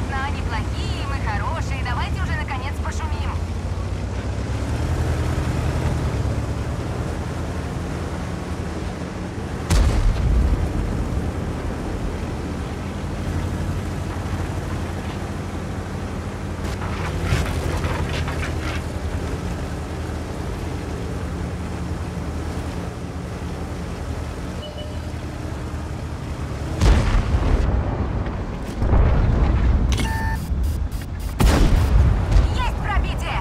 ладно, они плохие, мы хорошие. Давайте уже наконец пошумим. Есть пробитие!